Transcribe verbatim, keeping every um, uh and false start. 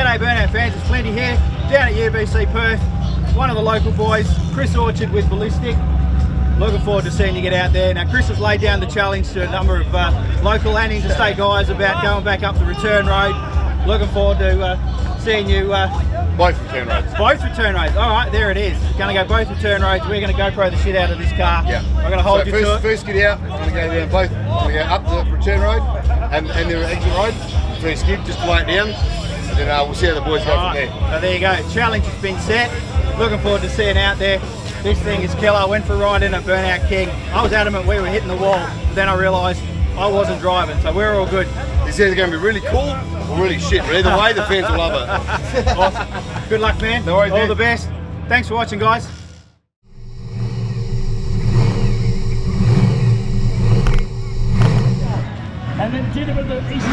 G'day Burnout fans, it's Flinty here, down at U B C Perth, one of the local boys, Chris Orchard with Ballistic. Looking forward to seeing you get out there. Now Chris has laid down the challenge to a number of uh, local and interstate guys about going back up the return road. Looking forward to uh, seeing you. Uh, both return roads. Both return roads. All right, there it is. Going to go both return roads. We're going to GoPro the shit out of this car. Yeah. I'm going to hold so you first, to it. First skid out. Going to go down both. Going to go up the return road and, and the exit road. First skid, just lay it down. And then uh, we'll see how the boys go right. From there. So there you go. Challenge has been set. Looking forward to seeing out there. This thing is killer. I went for a ride in a Burnout King. I was adamant we were hitting the wall, but then I realised I wasn't driving, so we're all good. This is going to be really cool or really shit, but either way, the fans will love it. Awesome. Good luck, man. No worries, all man. The best. Thanks for watching, guys. And then